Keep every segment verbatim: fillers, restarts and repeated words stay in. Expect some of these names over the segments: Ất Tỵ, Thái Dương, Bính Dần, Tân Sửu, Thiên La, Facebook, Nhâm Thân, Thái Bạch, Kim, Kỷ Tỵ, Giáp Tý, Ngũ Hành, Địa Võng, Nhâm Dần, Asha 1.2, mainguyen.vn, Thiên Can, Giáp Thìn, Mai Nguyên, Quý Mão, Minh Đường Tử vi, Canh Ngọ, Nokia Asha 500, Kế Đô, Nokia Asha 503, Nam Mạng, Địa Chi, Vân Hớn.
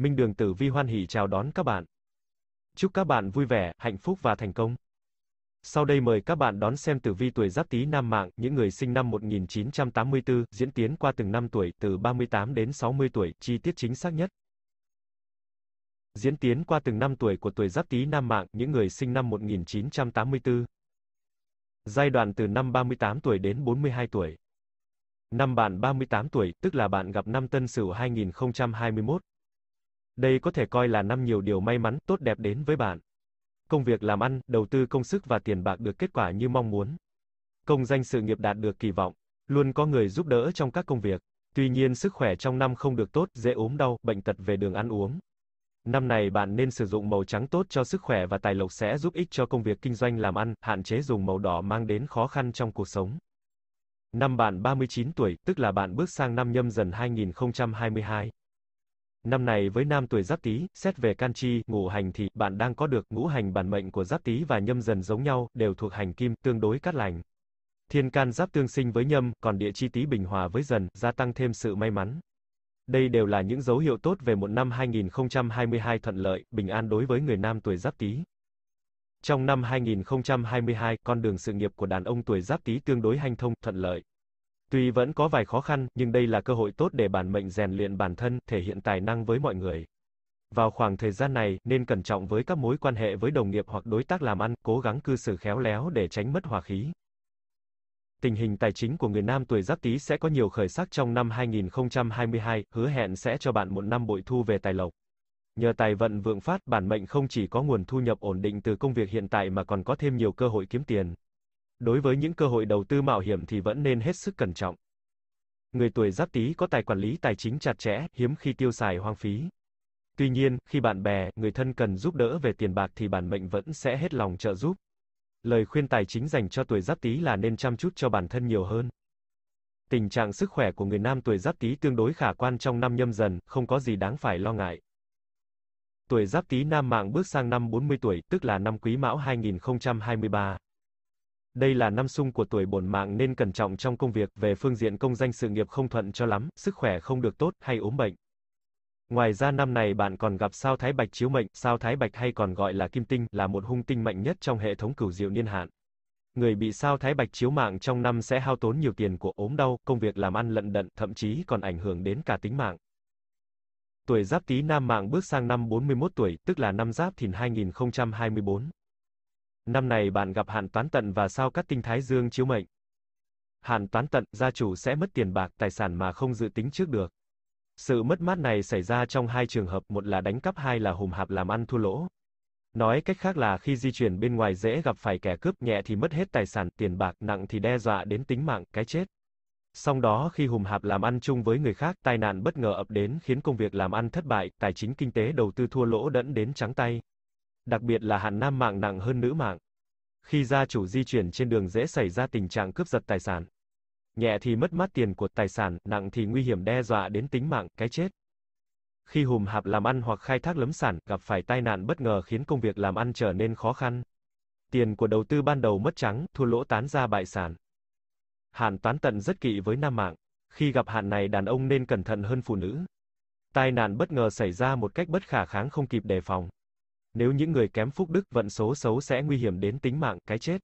Minh Đường Tử Vi hoan hỉ chào đón các bạn. Chúc các bạn vui vẻ, hạnh phúc và thành công. Sau đây mời các bạn đón xem tử vi tuổi Giáp Tý Nam Mạng, những người sinh năm một nghìn chín trăm tám mươi tư, diễn tiến qua từng năm tuổi, từ ba mươi tám đến sáu mươi tuổi, chi tiết chính xác nhất. Diễn tiến qua từng năm tuổi của tuổi Giáp Tý Nam Mạng, những người sinh năm một nghìn chín trăm tám mươi tư. Giai đoạn từ năm ba mươi tám tuổi đến bốn mươi hai tuổi. Năm bạn ba mươi tám tuổi, tức là bạn gặp năm Tân Sửu hai nghìn không trăm hai mươi mốt. Đây có thể coi là năm nhiều điều may mắn, tốt đẹp đến với bạn. Công việc làm ăn, đầu tư công sức và tiền bạc được kết quả như mong muốn. Công danh sự nghiệp đạt được kỳ vọng. Luôn có người giúp đỡ trong các công việc. Tuy nhiên sức khỏe trong năm không được tốt, dễ ốm đau, bệnh tật về đường ăn uống. Năm này bạn nên sử dụng màu trắng tốt cho sức khỏe và tài lộc sẽ giúp ích cho công việc kinh doanh làm ăn, hạn chế dùng màu đỏ mang đến khó khăn trong cuộc sống. Năm bạn ba mươi chín tuổi, tức là bạn bước sang năm Nhâm Dần hai nghìn không trăm hai mươi hai. Năm này với nam tuổi Giáp Tý, xét về can chi, ngũ hành thì bạn đang có được ngũ hành bản mệnh của Giáp Tý và Nhâm Dần giống nhau, đều thuộc hành kim, tương đối cát lành. Thiên Can Giáp tương sinh với Nhâm, còn Địa Chi Tý bình hòa với Dần, gia tăng thêm sự may mắn. Đây đều là những dấu hiệu tốt về một năm hai nghìn không trăm hai mươi hai thuận lợi, bình an đối với người nam tuổi Giáp Tý. Trong năm hai nghìn không trăm hai mươi hai, con đường sự nghiệp của đàn ông tuổi Giáp Tý tương đối hanh thông, thuận lợi. Tuy vẫn có vài khó khăn, nhưng đây là cơ hội tốt để bản mệnh rèn luyện bản thân, thể hiện tài năng với mọi người. Vào khoảng thời gian này, nên cẩn trọng với các mối quan hệ với đồng nghiệp hoặc đối tác làm ăn, cố gắng cư xử khéo léo để tránh mất hòa khí. Tình hình tài chính của người nam tuổi Giáp Tý sẽ có nhiều khởi sắc trong năm hai nghìn không trăm hai mươi hai, hứa hẹn sẽ cho bạn một năm bội thu về tài lộc. Nhờ tài vận vượng phát, bản mệnh không chỉ có nguồn thu nhập ổn định từ công việc hiện tại mà còn có thêm nhiều cơ hội kiếm tiền. Đối với những cơ hội đầu tư mạo hiểm thì vẫn nên hết sức cẩn trọng. Người tuổi Giáp Tý có tài quản lý tài chính chặt chẽ, hiếm khi tiêu xài hoang phí. Tuy nhiên, khi bạn bè, người thân cần giúp đỡ về tiền bạc thì bản mệnh vẫn sẽ hết lòng trợ giúp. Lời khuyên tài chính dành cho tuổi Giáp Tý là nên chăm chút cho bản thân nhiều hơn. Tình trạng sức khỏe của người nam tuổi Giáp Tý tương đối khả quan trong năm Nhâm Dần, không có gì đáng phải lo ngại. Tuổi Giáp Tý Nam Mạng bước sang năm bốn mươi tuổi, tức là năm Quý Mão hai nghìn không trăm hai mươi ba. Đây là năm xung của tuổi Bổn Mạng nên cẩn trọng trong công việc, về phương diện công danh sự nghiệp không thuận cho lắm, sức khỏe không được tốt, hay ốm bệnh. Ngoài ra năm này bạn còn gặp sao Thái Bạch chiếu mệnh, sao Thái Bạch hay còn gọi là Kim Tinh, là một hung tinh mạnh nhất trong hệ thống cửu diệu niên hạn. Người bị sao Thái Bạch chiếu mạng trong năm sẽ hao tốn nhiều tiền của, ốm đau, công việc làm ăn lận đận, thậm chí còn ảnh hưởng đến cả tính mạng. Tuổi Giáp Tý Nam Mạng bước sang năm bốn mươi mốt tuổi, tức là năm Giáp Thìn hai nghìn không trăm hai mươi bốn. Năm này bạn gặp hạn toán tận và sao Cát Tinh Thái Dương chiếu mệnh. Hạn toán tận, gia chủ sẽ mất tiền bạc, tài sản mà không dự tính trước được. Sự mất mát này xảy ra trong hai trường hợp, một là đánh cắp, hai là hùm hạp làm ăn thua lỗ. Nói cách khác là khi di chuyển bên ngoài dễ gặp phải kẻ cướp, nhẹ thì mất hết tài sản, tiền bạc, nặng thì đe dọa đến tính mạng, cái chết. Song đó khi hùm hạp làm ăn chung với người khác, tai nạn bất ngờ ập đến khiến công việc làm ăn thất bại, tài chính kinh tế đầu tư thua lỗ đẫn đến trắng tay. Đặc biệt là hạn nam mạng nặng hơn nữ mạng. Khi gia chủ di chuyển trên đường dễ xảy ra tình trạng cướp giật tài sản. Nhẹ thì mất mát tiền của tài sản, nặng thì nguy hiểm đe dọa đến tính mạng, cái chết. Khi hùm hạp làm ăn hoặc khai thác lâm sản, gặp phải tai nạn bất ngờ khiến công việc làm ăn trở nên khó khăn. Tiền của đầu tư ban đầu mất trắng, thua lỗ tán ra bại sản. Hạn toán tận rất kỵ với nam mạng. Khi gặp hạn này đàn ông nên cẩn thận hơn phụ nữ. Tai nạn bất ngờ xảy ra một cách bất khả kháng không kịp đề phòng. Nếu những người kém phúc đức, vận số xấu sẽ nguy hiểm đến tính mạng, cái chết.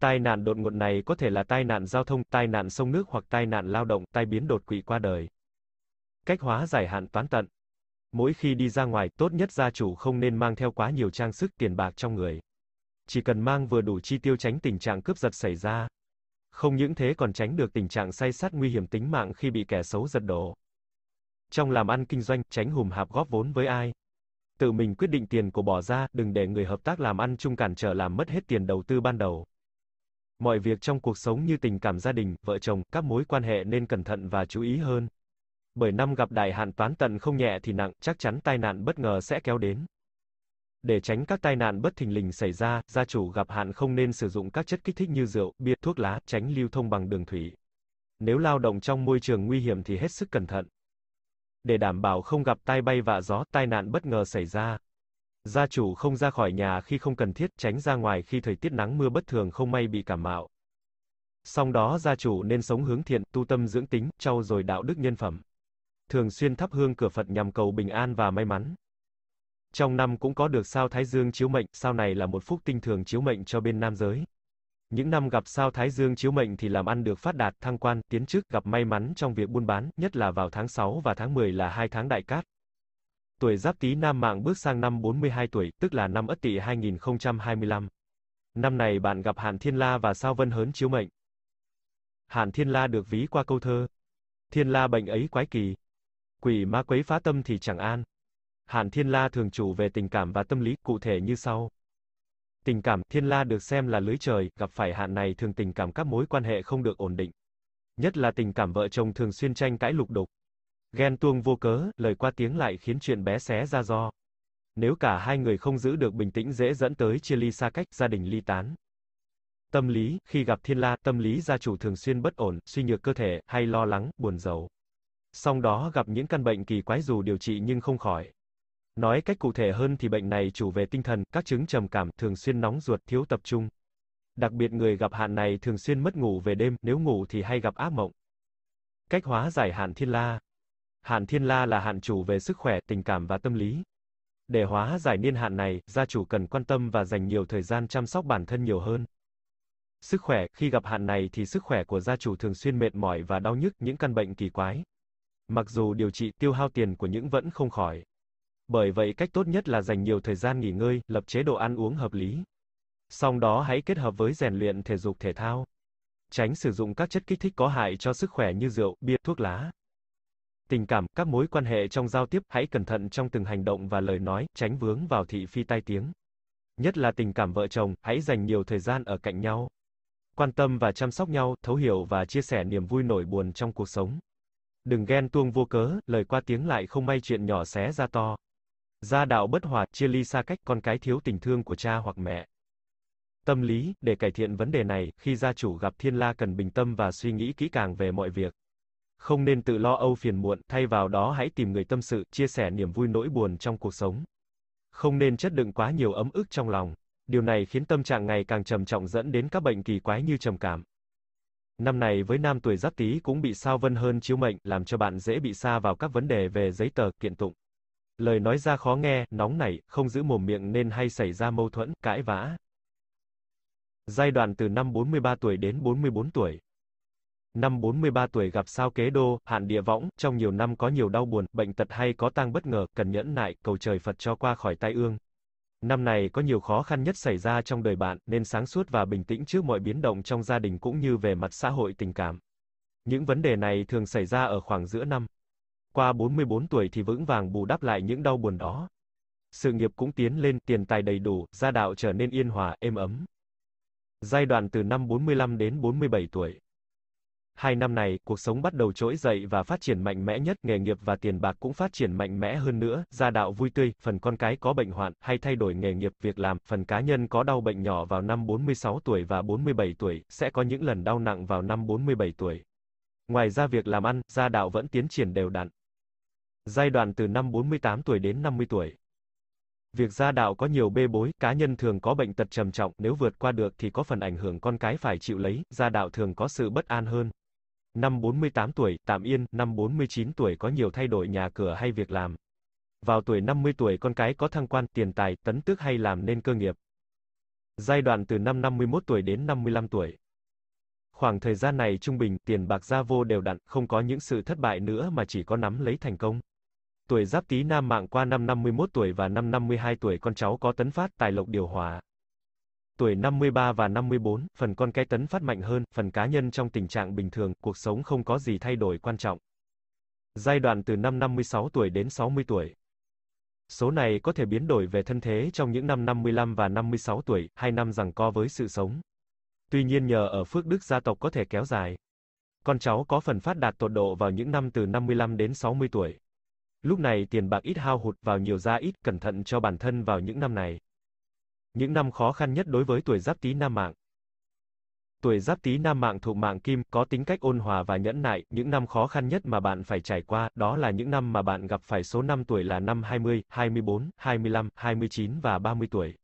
Tai nạn đột ngột này có thể là tai nạn giao thông, tai nạn sông nước hoặc tai nạn lao động, tai biến đột quỵ qua đời. Cách hóa giải hạn toán tận. Mỗi khi đi ra ngoài, tốt nhất gia chủ không nên mang theo quá nhiều trang sức tiền bạc trong người. Chỉ cần mang vừa đủ chi tiêu tránh tình trạng cướp giật xảy ra. Không những thế còn tránh được tình trạng say sát nguy hiểm tính mạng khi bị kẻ xấu giật đổ. Trong làm ăn kinh doanh, tránh hùm hạp góp vốn với ai. Tự mình quyết định tiền của bỏ ra, đừng để người hợp tác làm ăn chung cản trở làm mất hết tiền đầu tư ban đầu. Mọi việc trong cuộc sống như tình cảm gia đình, vợ chồng, các mối quan hệ nên cẩn thận và chú ý hơn. Bởi năm gặp đại hạn toán tận không nhẹ thì nặng, chắc chắn tai nạn bất ngờ sẽ kéo đến. Để tránh các tai nạn bất thình lình xảy ra, gia chủ gặp hạn không nên sử dụng các chất kích thích như rượu, bia, thuốc lá, tránh lưu thông bằng đường thủy. Nếu lao động trong môi trường nguy hiểm thì hết sức cẩn thận. Để đảm bảo không gặp tai bay vạ gió, tai nạn bất ngờ xảy ra. Gia chủ không ra khỏi nhà khi không cần thiết, tránh ra ngoài khi thời tiết nắng mưa bất thường không may bị cảm mạo. Song đó gia chủ nên sống hướng thiện, tu tâm dưỡng tính, trau dồi đạo đức nhân phẩm. thường xuyên thắp hương cửa Phật nhằm cầu bình an và may mắn. Trong năm cũng có được sao Thái Dương chiếu mệnh, sao này là một phúc tinh thường chiếu mệnh cho bên nam giới. Những năm gặp sao Thái Dương chiếu mệnh thì làm ăn được phát đạt, thăng quan, tiến chức, gặp may mắn trong việc buôn bán, nhất là vào tháng sáu và tháng mười là hai tháng đại cát. Tuổi Giáp Tý Nam Mạng bước sang năm bốn mươi hai tuổi, tức là năm Ất Tỵ hai nghìn không trăm hai mươi lăm. Năm này bạn gặp hạn Thiên La và sao Vân Hớn chiếu mệnh. Hạn Thiên La được ví qua câu thơ: Thiên La bệnh ấy quái kỳ, quỷ ma quấy phá tâm thì chẳng an. Hạn Thiên La thường chủ về tình cảm và tâm lý, cụ thể như sau. Tình cảm, Thiên La được xem là lưới trời, gặp phải hạn này thường tình cảm các mối quan hệ không được ổn định. Nhất là tình cảm vợ chồng thường xuyên tranh cãi lục đục. Ghen tuông vô cớ, lời qua tiếng lại khiến chuyện bé xé ra do. Nếu cả hai người không giữ được bình tĩnh dễ dẫn tới chia ly xa cách, gia đình ly tán. Tâm lý, khi gặp Thiên La, tâm lý gia chủ thường xuyên bất ổn, suy nhược cơ thể, hay lo lắng, buồn rầu. Song đó gặp những căn bệnh kỳ quái dù điều trị nhưng không khỏi. Nói cách cụ thể hơn thì bệnh này chủ về tinh thần, các chứng trầm cảm, thường xuyên nóng ruột, thiếu tập trung. Đặc biệt người gặp hạn này thường xuyên mất ngủ về đêm, nếu ngủ thì hay gặp ác mộng. Cách hóa giải hạn Thiên La. Hạn Thiên La là hạn chủ về sức khỏe, tình cảm và tâm lý. Để hóa giải niên hạn này, gia chủ cần quan tâm và dành nhiều thời gian chăm sóc bản thân nhiều hơn. Sức khỏe, khi gặp hạn này thì sức khỏe của gia chủ thường xuyên mệt mỏi và đau nhức, những căn bệnh kỳ quái. Mặc dù điều trị, tiêu hao tiền của những vẫn không khỏi. Bởi vậy cách tốt nhất là dành nhiều thời gian nghỉ ngơi, lập chế độ ăn uống hợp lý. Song đó hãy kết hợp với rèn luyện thể dục thể thao. Tránh sử dụng các chất kích thích có hại cho sức khỏe như rượu, bia, thuốc lá. Tình cảm, các mối quan hệ trong giao tiếp, hãy cẩn thận trong từng hành động và lời nói, tránh vướng vào thị phi tai tiếng. Nhất là tình cảm vợ chồng, hãy dành nhiều thời gian ở cạnh nhau. Quan tâm và chăm sóc nhau, thấu hiểu và chia sẻ niềm vui nỗi buồn trong cuộc sống. Đừng ghen tuông vô cớ, lời qua tiếng lại không may chuyện nhỏ xé ra to. Gia đạo bất hòa, chia ly xa cách, con cái thiếu tình thương của cha hoặc mẹ. Tâm lý, để cải thiện vấn đề này, khi gia chủ gặp Thiên La cần bình tâm và suy nghĩ kỹ càng về mọi việc. Không nên tự lo âu phiền muộn, thay vào đó hãy tìm người tâm sự, chia sẻ niềm vui nỗi buồn trong cuộc sống. Không nên chất đựng quá nhiều ấm ức trong lòng. Điều này khiến tâm trạng ngày càng trầm trọng dẫn đến các bệnh kỳ quái như trầm cảm. Năm này với nam tuổi Giáp Tý cũng bị sao Vân Hớn chiếu mệnh, làm cho bạn dễ bị sa vào các vấn đề về giấy tờ, kiện tụng. Lời nói ra khó nghe, nóng nảy, không giữ mồm miệng nên hay xảy ra mâu thuẫn, cãi vã. Giai đoạn từ năm bốn mươi ba tuổi đến bốn mươi bốn tuổi. Năm bốn mươi ba tuổi gặp sao Kế Đô, hạn Địa Võng, trong nhiều năm có nhiều đau buồn, bệnh tật hay có tang bất ngờ, cần nhẫn nại, cầu trời Phật cho qua khỏi tai ương. Năm này có nhiều khó khăn nhất xảy ra trong đời bạn, nên sáng suốt và bình tĩnh trước mọi biến động trong gia đình cũng như về mặt xã hội tình cảm. Những vấn đề này thường xảy ra ở khoảng giữa năm. Qua bốn mươi bốn tuổi thì vững vàng bù đắp lại những đau buồn đó. Sự nghiệp cũng tiến lên, tiền tài đầy đủ, gia đạo trở nên yên hòa, êm ấm. Giai đoạn từ năm bốn mươi lăm đến bốn mươi bảy tuổi. Hai năm này, cuộc sống bắt đầu trỗi dậy và phát triển mạnh mẽ nhất, nghề nghiệp và tiền bạc cũng phát triển mạnh mẽ hơn nữa, gia đạo vui tươi, phần con cái có bệnh hoạn, hay thay đổi nghề nghiệp, việc làm, phần cá nhân có đau bệnh nhỏ vào năm bốn mươi sáu tuổi và bốn mươi bảy tuổi, sẽ có những lần đau nặng vào năm bốn mươi bảy tuổi. Ngoài ra việc làm ăn, gia đạo vẫn tiến triển đều đặn. Giai đoạn từ năm bốn mươi tám tuổi đến năm mươi tuổi. Việc gia đạo có nhiều bê bối, cá nhân thường có bệnh tật trầm trọng, nếu vượt qua được thì có phần ảnh hưởng con cái phải chịu lấy, gia đạo thường có sự bất an hơn. Năm bốn mươi tám tuổi, tạm yên, năm bốn mươi chín tuổi có nhiều thay đổi nhà cửa hay việc làm. Vào tuổi năm mươi tuổi con cái có thăng quan, tiền tài, tấn tước hay làm nên cơ nghiệp. Giai đoạn từ năm năm mươi mốt tuổi đến năm mươi lăm tuổi. Khoảng thời gian này trung bình, tiền bạc gia vô đều đặn, không có những sự thất bại nữa mà chỉ có nắm lấy thành công. Tuổi Giáp Tý Nam Mạng qua năm năm mươi mốt tuổi và năm năm mươi hai tuổi con cháu có tấn phát, tài lộc điều hòa. Tuổi năm mươi ba và năm mươi bốn, phần con cái tấn phát mạnh hơn, phần cá nhân trong tình trạng bình thường, cuộc sống không có gì thay đổi quan trọng. Giai đoạn từ năm năm mươi sáu tuổi đến sáu mươi tuổi. Số này có thể biến đổi về thân thế trong những năm năm mươi lăm và năm mươi sáu tuổi, hai năm giằng co với sự sống. Tuy nhiên nhờ ở phước đức gia tộc có thể kéo dài. Con cháu có phần phát đạt tột độ vào những năm từ năm mươi lăm đến sáu mươi tuổi. Lúc này tiền bạc ít hao hụt, vào nhiều ra ít, cẩn thận cho bản thân vào những năm này. Những năm khó khăn nhất đối với tuổi Giáp Tý Nam Mạng. Tuổi Giáp Tý Nam Mạng thuộc mạng kim, có tính cách ôn hòa và nhẫn nại, những năm khó khăn nhất mà bạn phải trải qua, đó là những năm mà bạn gặp phải số năm tuổi là năm hai mươi, hai mươi bốn, hai mươi lăm, hai mươi chín và ba mươi tuổi.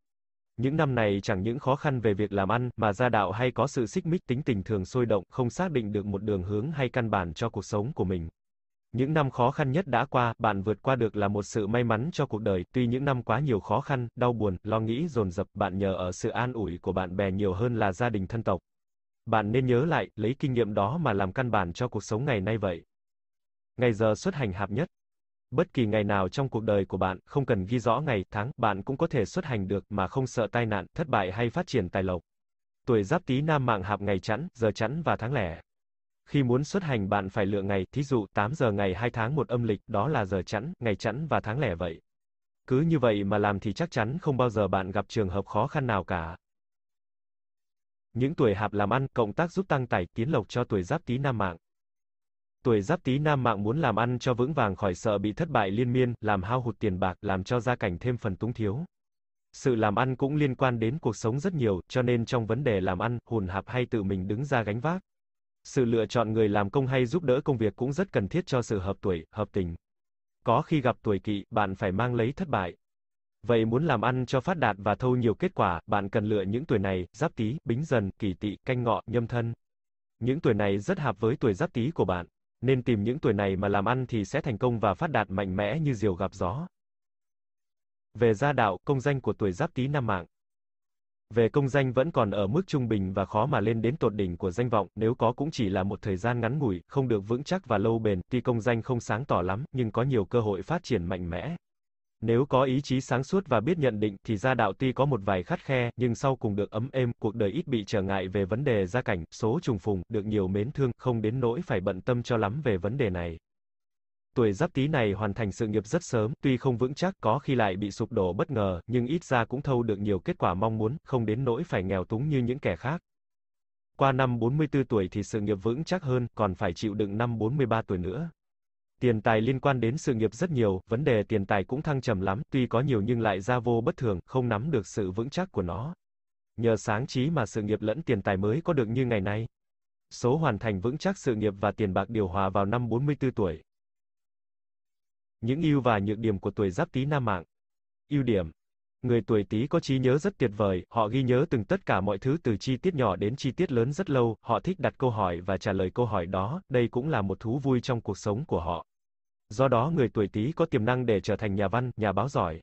Những năm này chẳng những khó khăn về việc làm ăn, mà gia đạo hay có sự xích mích, tính tình thường sôi động, không xác định được một đường hướng hay căn bản cho cuộc sống của mình. Những năm khó khăn nhất đã qua, bạn vượt qua được là một sự may mắn cho cuộc đời. Tuy những năm quá nhiều khó khăn, đau buồn, lo nghĩ dồn dập, bạn nhờ ở sự an ủi của bạn bè nhiều hơn là gia đình thân tộc. Bạn nên nhớ lại, lấy kinh nghiệm đó mà làm căn bản cho cuộc sống ngày nay vậy. Ngày giờ xuất hành hợp nhất. Bất kỳ ngày nào trong cuộc đời của bạn, không cần ghi rõ ngày, tháng, bạn cũng có thể xuất hành được mà không sợ tai nạn, thất bại hay phát triển tài lộc. Tuổi Giáp Tý Nam Mạng hợp ngày chẵn, giờ chẵn và tháng lẻ. Khi muốn xuất hành bạn phải lựa ngày, thí dụ tám giờ ngày hai tháng một âm lịch, đó là giờ chẵn, ngày chẵn và tháng lẻ vậy. Cứ như vậy mà làm thì chắc chắn không bao giờ bạn gặp trường hợp khó khăn nào cả. Những tuổi hạp làm ăn, cộng tác giúp tăng tài, tiến lộc cho tuổi Giáp Tý Nam Mạng. Tuổi Giáp Tý Nam Mạng muốn làm ăn cho vững vàng khỏi sợ bị thất bại liên miên, làm hao hụt tiền bạc, làm cho gia cảnh thêm phần túng thiếu. Sự làm ăn cũng liên quan đến cuộc sống rất nhiều, cho nên trong vấn đề làm ăn, hùn hạp hay tự mình đứng ra gánh vác. Sự lựa chọn người làm công hay giúp đỡ công việc cũng rất cần thiết cho sự hợp tuổi, hợp tình. Có khi gặp tuổi Kỵ, bạn phải mang lấy thất bại. Vậy muốn làm ăn cho phát đạt và thâu nhiều kết quả, bạn cần lựa những tuổi này, Giáp Tý, Bính Dần, Kỷ Tỵ, Canh Ngọ, Nhâm Thân. Những tuổi này rất hợp với tuổi Giáp Tý của bạn. Nên tìm những tuổi này mà làm ăn thì sẽ thành công và phát đạt mạnh mẽ như diều gặp gió. Về gia đạo, công danh của tuổi Giáp Tý Nam Mạng. Về công danh vẫn còn ở mức trung bình và khó mà lên đến tột đỉnh của danh vọng, nếu có cũng chỉ là một thời gian ngắn ngủi, không được vững chắc và lâu bền, tuy công danh không sáng tỏ lắm, nhưng có nhiều cơ hội phát triển mạnh mẽ. Nếu có ý chí sáng suốt và biết nhận định, thì gia đạo tuy có một vài khắt khe, nhưng sau cùng được ấm êm, cuộc đời ít bị trở ngại về vấn đề gia cảnh, số trùng phùng, được nhiều mến thương, không đến nỗi phải bận tâm cho lắm về vấn đề này. Tuổi Giáp Tý này hoàn thành sự nghiệp rất sớm, tuy không vững chắc, có khi lại bị sụp đổ bất ngờ, nhưng ít ra cũng thâu được nhiều kết quả mong muốn, không đến nỗi phải nghèo túng như những kẻ khác. Qua năm bốn mươi tư tuổi thì sự nghiệp vững chắc hơn, còn phải chịu đựng năm bốn mươi ba tuổi nữa. Tiền tài liên quan đến sự nghiệp rất nhiều, vấn đề tiền tài cũng thăng trầm lắm, tuy có nhiều nhưng lại ra vô bất thường, không nắm được sự vững chắc của nó. Nhờ sáng trí mà sự nghiệp lẫn tiền tài mới có được như ngày nay. Số hoàn thành vững chắc sự nghiệp và tiền bạc điều hòa vào năm bốn mươi tư tuổi. Những ưu và nhược điểm của tuổi Giáp Tý Nam Mạng. Ưu điểm. Người tuổi Tý có trí nhớ rất tuyệt vời, họ ghi nhớ từng tất cả mọi thứ từ chi tiết nhỏ đến chi tiết lớn rất lâu, họ thích đặt câu hỏi và trả lời câu hỏi đó, đây cũng là một thú vui trong cuộc sống của họ. Do đó người tuổi Tý có tiềm năng để trở thành nhà văn, nhà báo giỏi.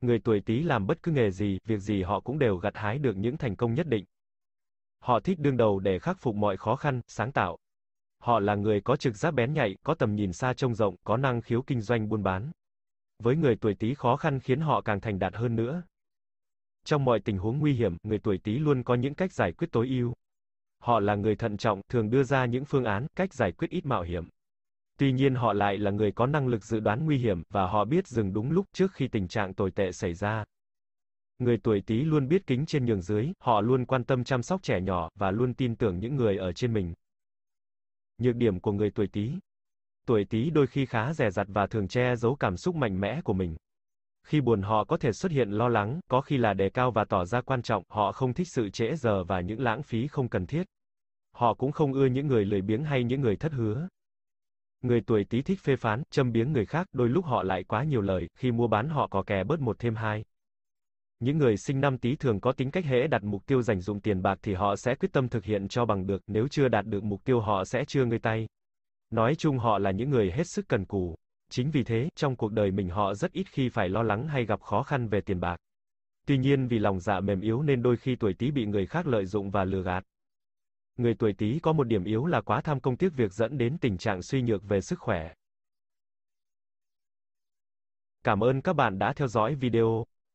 Người tuổi Tý làm bất cứ nghề gì, việc gì họ cũng đều gặt hái được những thành công nhất định. Họ thích đương đầu để khắc phục mọi khó khăn, sáng tạo. Họ là người có trực giác bén nhạy, có tầm nhìn xa trông rộng, có năng khiếu kinh doanh buôn bán. Với người tuổi Tý khó khăn khiến họ càng thành đạt hơn nữa. Trong mọi tình huống nguy hiểm, người tuổi Tý luôn có những cách giải quyết tối ưu. Họ là người thận trọng, thường đưa ra những phương án, cách giải quyết ít mạo hiểm. Tuy nhiên họ lại là người có năng lực dự đoán nguy hiểm, và họ biết dừng đúng lúc trước khi tình trạng tồi tệ xảy ra. Người tuổi Tý luôn biết kính trên nhường dưới, họ luôn quan tâm chăm sóc trẻ nhỏ, và luôn tin tưởng những người ở trên mình. Nhược điểm của người tuổi Tý. Tuổi Tý đôi khi khá dè dặt và thường che giấu cảm xúc mạnh mẽ của mình. Khi buồn họ có thể xuất hiện lo lắng, có khi là đề cao và tỏ ra quan trọng, họ không thích sự trễ giờ và những lãng phí không cần thiết. Họ cũng không ưa những người lười biếng hay những người thất hứa. Người tuổi Tý thích phê phán, châm biếm người khác, đôi lúc họ lại quá nhiều lời, khi mua bán họ có kè bớt một thêm hai. Những người sinh năm Tý thường có tính cách hễ đặt mục tiêu dành dụm tiền bạc thì họ sẽ quyết tâm thực hiện cho bằng được, nếu chưa đạt được mục tiêu họ sẽ chưa ngơi tay. Nói chung họ là những người hết sức cần cù. Chính vì thế, trong cuộc đời mình họ rất ít khi phải lo lắng hay gặp khó khăn về tiền bạc. Tuy nhiên vì lòng dạ mềm yếu nên đôi khi tuổi Tý bị người khác lợi dụng và lừa gạt. Người tuổi Tý có một điểm yếu là quá tham công tiếc việc dẫn đến tình trạng suy nhược về sức khỏe. Cảm ơn các bạn đã theo dõi video.